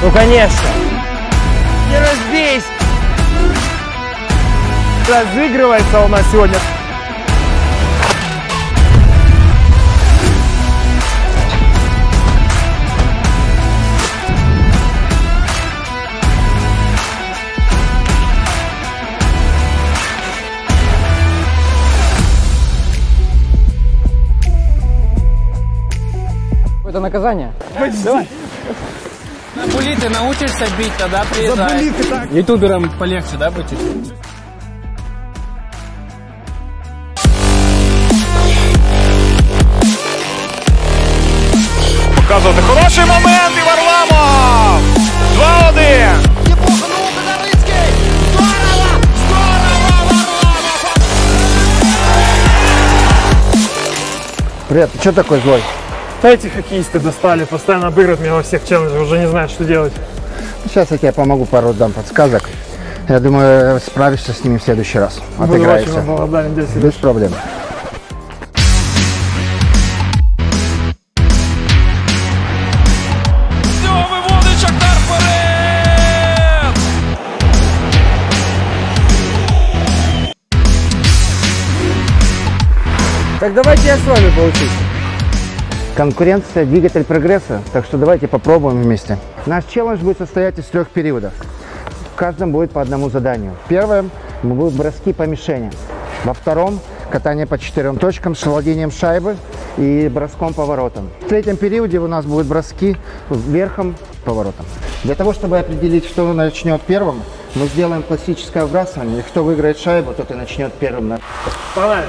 Ну конечно. Не разбейся. Разыгрывается у нас сегодня. Это наказание. Давай. На були ты научишься бить, тогда приезжай. Ютуберам полегче, да, быть? Показывает хороший момент, и Варламов! 2-1! Неплохо, ну, Грецки! Здорово! Здорово, Варламов! Привет, ты что такой злой? Да эти хоккеисты достали, постоянно обыгрывают меня во всех челленджах, уже не знаю, что делать. Сейчас я тебе помогу, пару дам подсказок. Я думаю, справишься с ними в следующий раз. Отыграешься. Без проблем. Так давайте я с вами получусь. Конкуренция – двигатель прогресса, так что давайте попробуем вместе. Наш челлендж будет состоять из 3 периодов. В каждом будет по одному заданию. В первом будут броски по мишени. Во втором – катание по 4 точкам с владением шайбы и броском по воротам. В третьем периоде у нас будут броски верхом по воротам. Для того, чтобы определить, кто начнет первым, мы сделаем классическое вбрасывание. И кто выиграет шайбу, тот и начнет первым. Понравилось.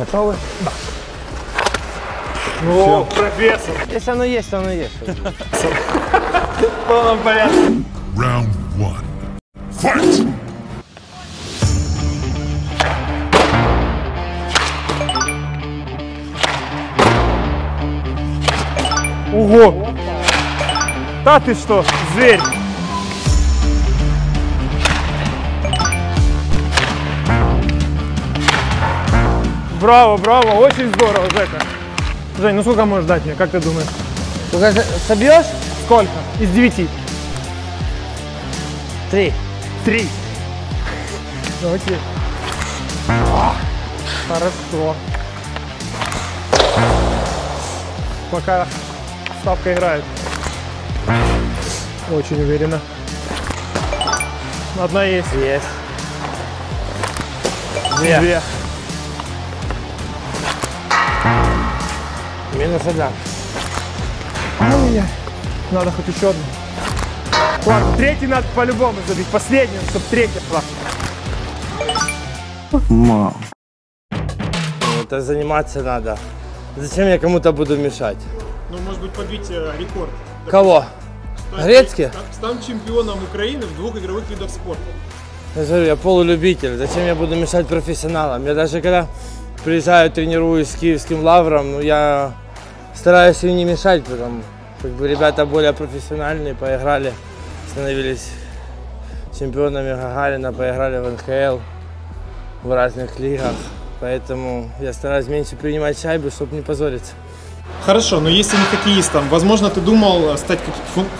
Готовы? Да. О, все. Профессор! Если оно есть, оно есть. В полном порядке. Раунд 1. Файт! Ого! Да ты что, зверь! Браво, браво! Очень здорово, Жека! Жень, ну сколько можешь дать мне, как ты думаешь? Собьешь? Сколько? Из 9. 3. 3. Давайте. Хорошо. Пока ставка играет. Очень уверенно. Одна есть. Есть. Две. Минус 1. Надо хоть еще одну. Ладно, 3-й надо по-любому забить. Последний, чтобы 3-я была. Мам. Это заниматься надо. Зачем я кому-то буду мешать? Ну, может быть, побить рекорд. Кого? Грецки? Стал чемпионом Украины в 2 игровых видах спорта. Я говорю, я полулюбитель. Зачем я буду мешать профессионалам? Я даже когда приезжаю, тренируюсь с Киевским Лавром, я стараюсь им не мешать, потому как бы ребята более профессиональные, поиграли, становились чемпионами Гагарина, поиграли в НХЛ, в разных лигах. Поэтому я стараюсь меньше принимать шайбы, чтобы не позориться. Хорошо, но если не хоккеистом, возможно, ты думал стать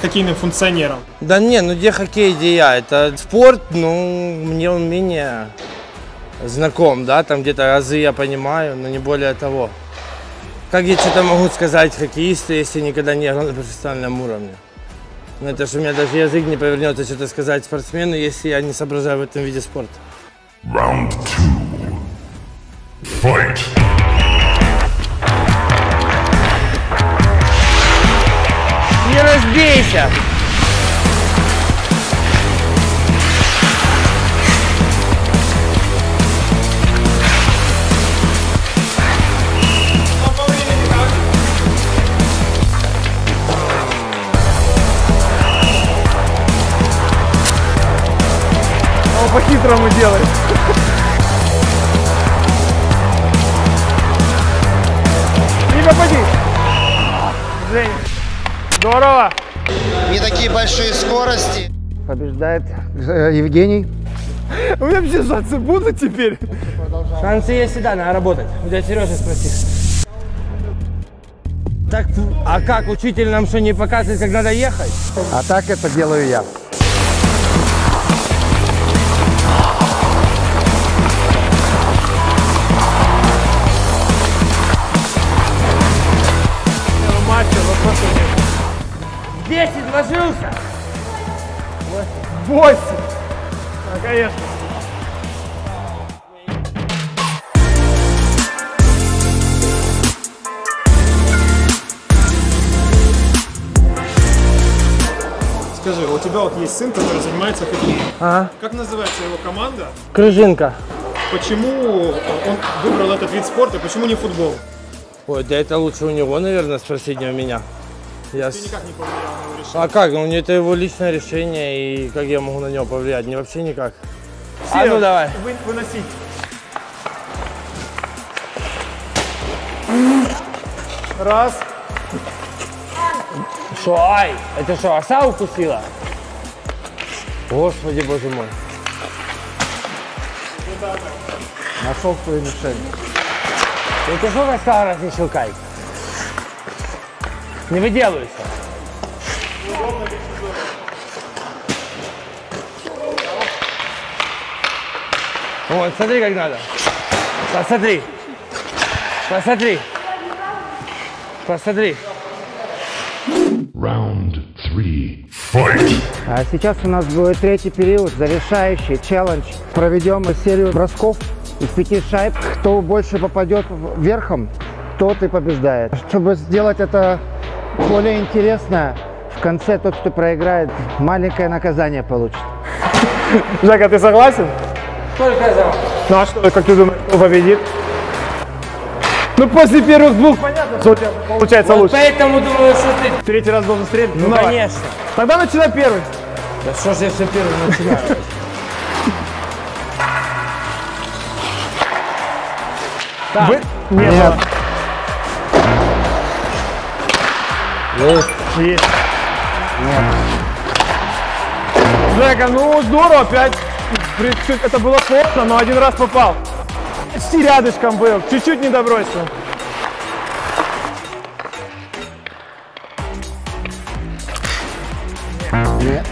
хоккейным функционером? Да не, ну где хоккей, где я? Это спорт, ну мне он менее знаком, да, там где-то разы я понимаю, но не более того. Как я что-то могу сказать хоккеисты, если никогда не играл на профессиональном уровне? Ну это же у меня даже язык не повернется что-то сказать спортсмену, если я не соображаю в этом виде спорта. Раунд 2. Файт! Не разбейся! По-хитрому делает. Не попади. Жень, здорово. Не такие большие скорости. Побеждает Евгений. У меня все шансы будут теперь. Шансы есть всегда, надо работать. У тебя Сережа спросит. Так, а как, учитель нам что, не показывает, как надо ехать? А так это делаю я. Здесь отложился? 8. А, конечно. Скажи, у тебя вот есть сын, который занимается хоккеем. Ага. Как называется его команда? Крыжинка. Почему он выбрал этот вид спорта, почему не футбол? Ой, да это лучше у него, наверное, спросить, не у меня. Я... Ты никак не повлиял на его решение? А как? Ну, это его личное решение, и как я могу на него повлиять? Не вообще никак. Все, а ну давай. Выносить. Раз. Шо, ай? Это что, оса укусила? Господи, боже мой. Нашел твою мишень. Это что за старость, не щелкай? Не выделывайся. Вот, смотри, как надо. Посмотри. Посмотри. Посмотри. Раунд 3. Fight. А сейчас у нас будет третий период, завершающий челлендж. Проведем серию бросков из 5 шайб. Кто больше попадет верхом, тот и побеждает. Чтобы сделать это более интересно, в конце тот, кто проиграет, маленькое наказание получит. Жека, ты согласен? Только за. Ну а что, как ты думаешь, кто победит? Ну после первых двух понятно, что у тебя получается лучше. Поэтому думаю, что ты... Третий раз должен стрелять? Ну конечно. Тогда начинай первый. Да что ж я все первый начинаю? Так. Нет. Есть. Есть. Нет. Жека, ну здорово, опять. Это было сложно, но один раз попал. Почти рядышком был, чуть-чуть не добросил. Нет.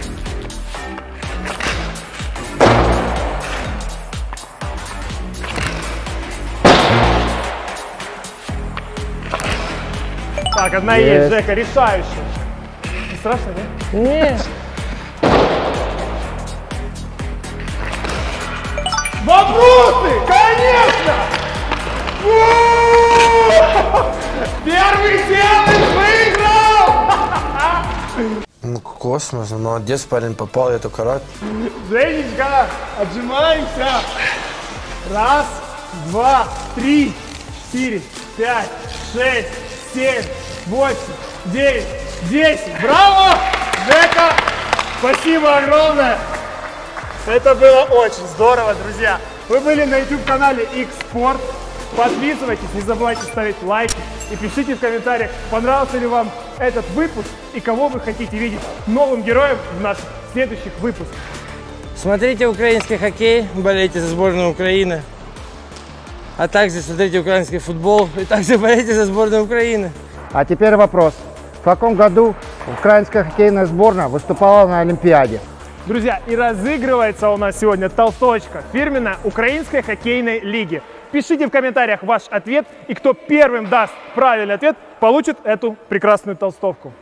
Так, одна есть, Жека, решающая. Не страшно, нет? Нет. Вопросы, конечно! Первый челлендж выиграл! Ну, космос, молодец, парень, попал, я только рад. Женечка, отжимаемся. Раз, два, три, 4, 5, 6, 7, 8, 9, 10. Браво! Жека, спасибо огромное! Это было очень здорово, друзья! Вы были на YouTube-канале X-Sport. Подписывайтесь, не забывайте ставить лайки и пишите в комментариях, понравился ли вам этот выпуск и кого вы хотите видеть новым героем в наших следующих выпусках. Смотрите украинский хоккей, болейте за сборную Украины. А также смотрите украинский футбол и также болейте за сборную Украины. А теперь вопрос. В каком году украинская хоккейная сборная выступала на Олимпиаде? Друзья, и разыгрывается у нас сегодня толстовочка фирменная Украинской хоккейной лиги. Пишите в комментариях ваш ответ, и кто первым даст правильный ответ, получит эту прекрасную толстовку.